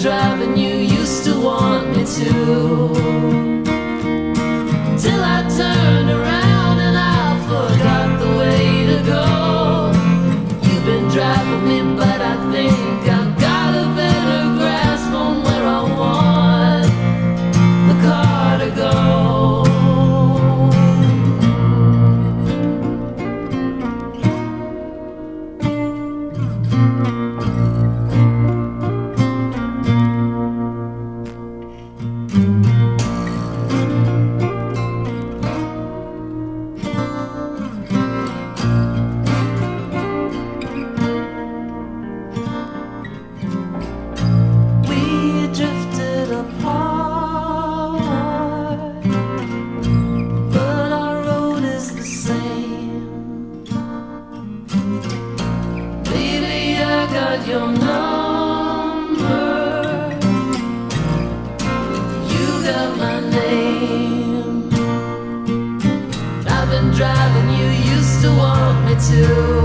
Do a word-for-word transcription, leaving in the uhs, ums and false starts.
driving you used to want me to. Till I turned around and I forgot the way to go. You've been driving me, but I think I've got a better grasp on where I want the car to go. Your number, you got my name. I've been driving you used to want me to.